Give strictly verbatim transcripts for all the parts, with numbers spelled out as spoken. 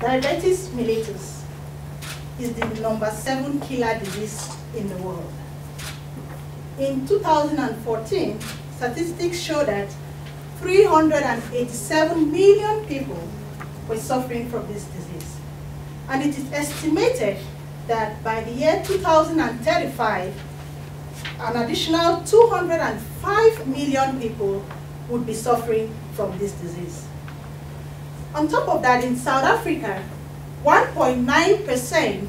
Diabetes mellitus is the number seven killer disease in the world. In two thousand fourteen, statistics show that three hundred eighty-seven million people were suffering from this disease. And it is estimated that by the year two thousand thirty-five, an additional two hundred five million people would be suffering from this disease. On top of that, in South Africa, one point nine percent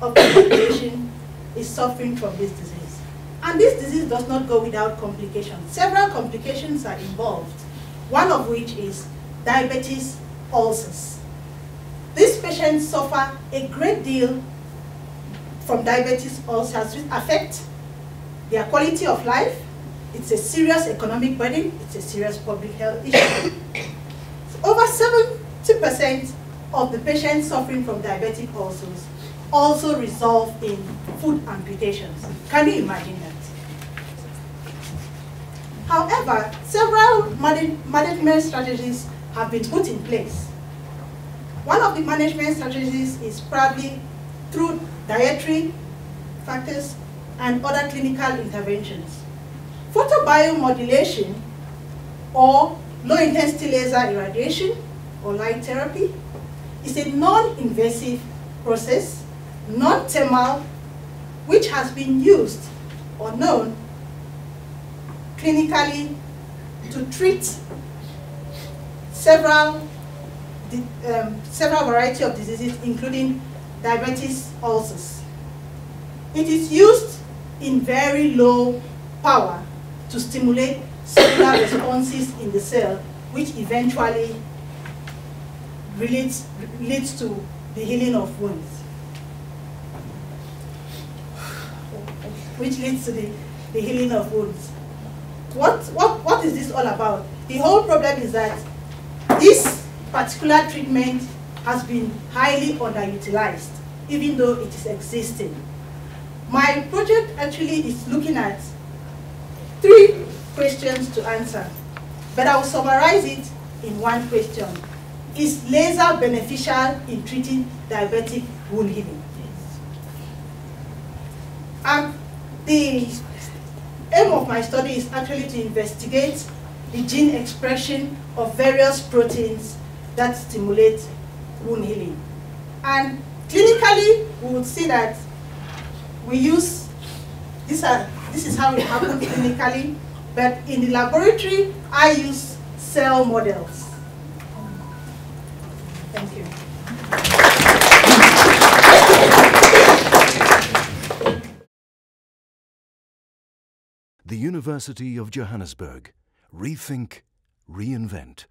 of the population is suffering from this disease. And this disease does not go without complications. Several complications are involved, one of which is diabetes ulcers. These patients suffer a great deal from diabetes ulcers, which affect their quality of life. It's a serious economic burden. It's a serious public health issue. Over seventy percent of the patients suffering from diabetic ulcers also resolve in foot amputations. Can you imagine that? However, several management strategies have been put in place. One of the management strategies is probably through dietary factors and other clinical interventions. Photobiomodulation, or low-intensity laser irradiation, or light therapy, is a non-invasive process, non-thermal, which has been used or known clinically to treat several, um, several variety of diseases, including diabetes ulcers. It is used in very low power to stimulate cellular responses in the cell, which eventually leads, leads to the healing of wounds, which leads to the, the healing of wounds. What, what, what is this all about? The whole problem is that this particular treatment has been highly underutilized, even though it is existing. My project actually is looking at three questions to answer, but I will summarize it in one question. Is laser beneficial in treating diabetic wound healing? And the aim of my study is actually to investigate the gene expression of various proteins that stimulate wound healing. And clinically, we would see that we use, these are, this is how it happens clinically, but in the laboratory, I use cell models. Thank you. The University of Johannesburg. Rethink, reinvent.